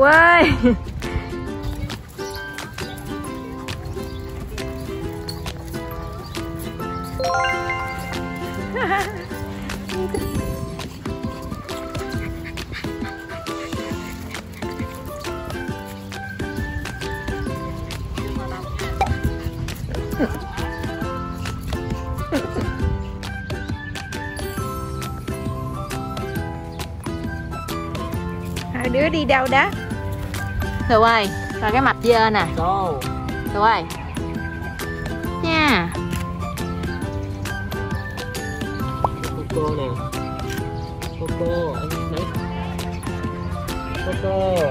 Kiều ơi. Hai đứa đi đâu đó? Thưa ơi, coi cái mập dơ nè. Thưa ơi. Nha. Coco nè. Coco, anh lấy. Coco, Coco.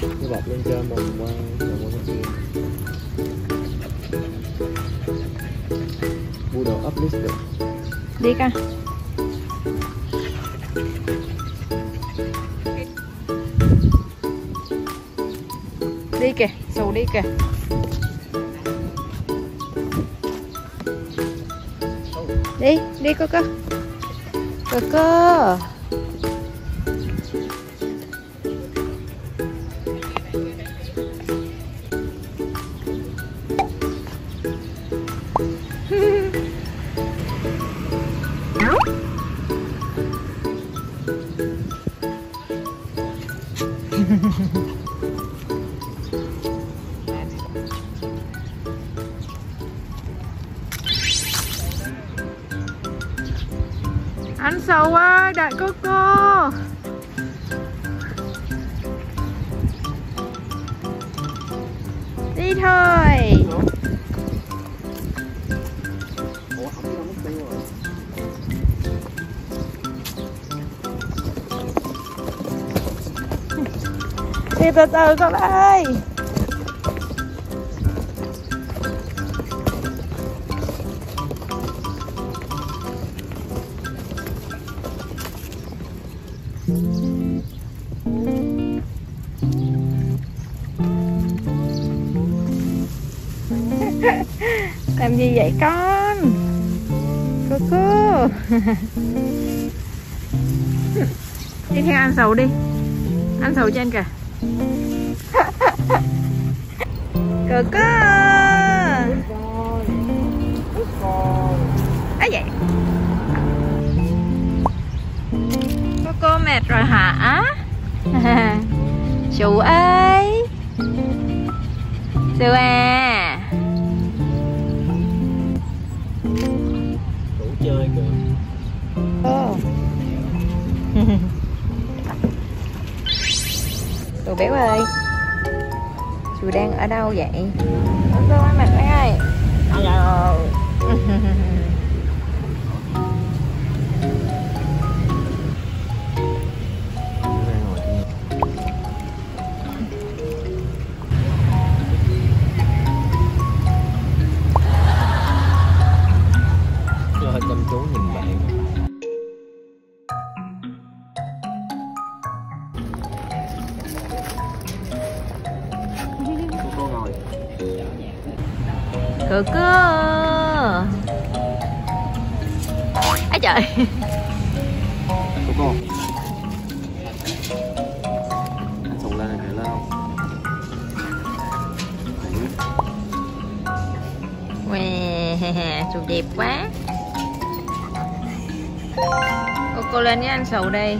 Cái bọc lên trên mình qua bên kia. Mua đồ uplist được. Đi coi. Đi kìa, Xu đi kìa. Đi, đi Coco. Coco. Anh Xu ơi, đợi Coco. Đi thôi. Đi từ từ con ơi. Làm gì vậy con? Coco. Đi theo anh Xu đi. Anh Xu trên kìa. Coco. Ấy vậy. Coco mệt rồi hả? Xu ơi. Xu à. Chơi kìa. Xu béo ơi, Xu đang ở đâu vậy? Xu ơi mặt ơi. Hello. Coco. Á trời. Coco. Anh Xu lên này lên không? Xu đẹp quá. Coco lên với anh Xu đây.